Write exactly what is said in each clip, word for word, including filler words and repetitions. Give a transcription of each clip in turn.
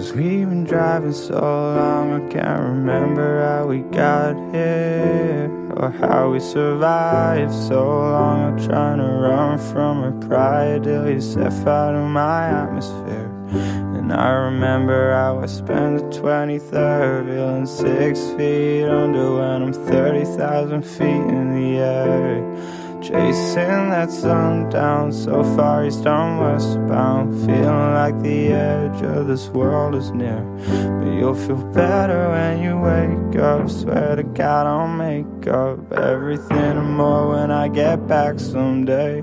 'Cause we've been driving so long, I can't remember how we got here or how we survived so long. I'm trying to run from her pride till you step out of my atmosphere. And I remember how I spent the twenty-third feeling six feet under when I'm thirty thousand feet in the air, chasing that sun down so far east on westbound, feeling like the edge of this world is near. But you'll feel better when you wake up, swear to God I'll make up everything and more when I get back someday.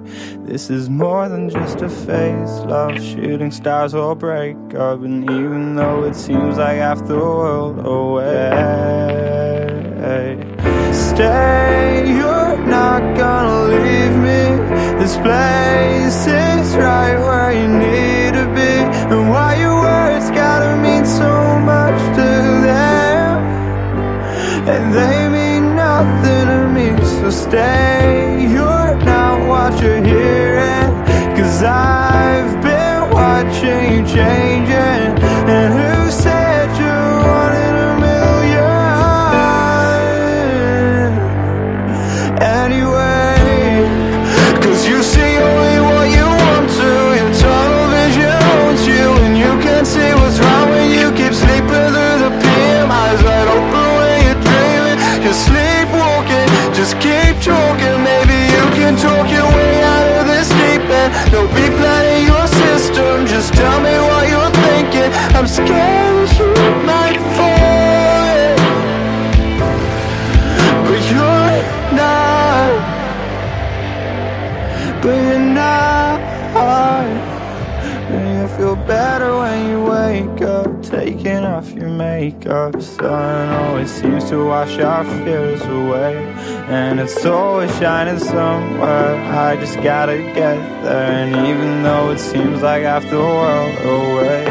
This is more than just a phase, love, shooting stars will break up, and even though it seems like half the world away, stay, you're not gonna leave me. This place is right where you need to be, and why your words gotta mean so much to them, and they mean nothing to me. So stay, you're not what you're hearing, 'cause I've been watching you changing. And who said you're one in a million? Just keep talking, maybe you can talk your way out of this deep end. Don't be planning your system, just tell me what you're thinking. I'm scared you might fall, but you're not, but you're not. And you feel better when you wake up, taking off your makeup. Sun always seems to wash our fears away, and it's always shining somewhere. I just gotta get there, and even though it seems like half the world away,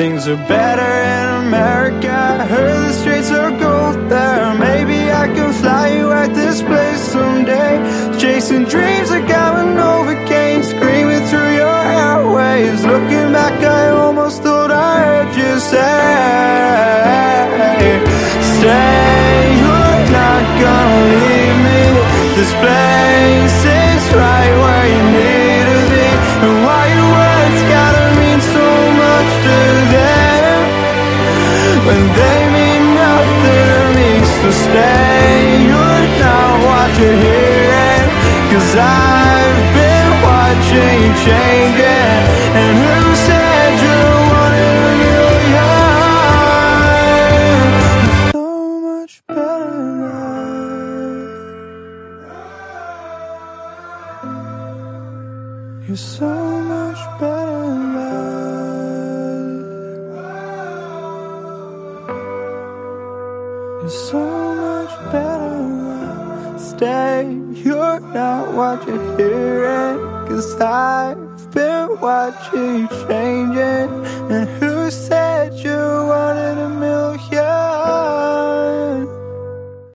things are better in America. I heard the streets are gold there. Maybe I can fly you at this place someday. Chasing dreams are going overcame, screaming through your airwaves. Looking back, I almost thought I heard you say, stay, you're not gonna leave me. This place is right where you need to be, and why your words gotta mean so much to them, when they mean nothing to me. So stay, you're not what you're hearing, 'cause I've been watching you changing. And who said you're one in a million? So much better now. You're so much better now. You're so much better now. Stay, you're not what you're hearing, 'cause I been watching you changing, and who said you wanted a million?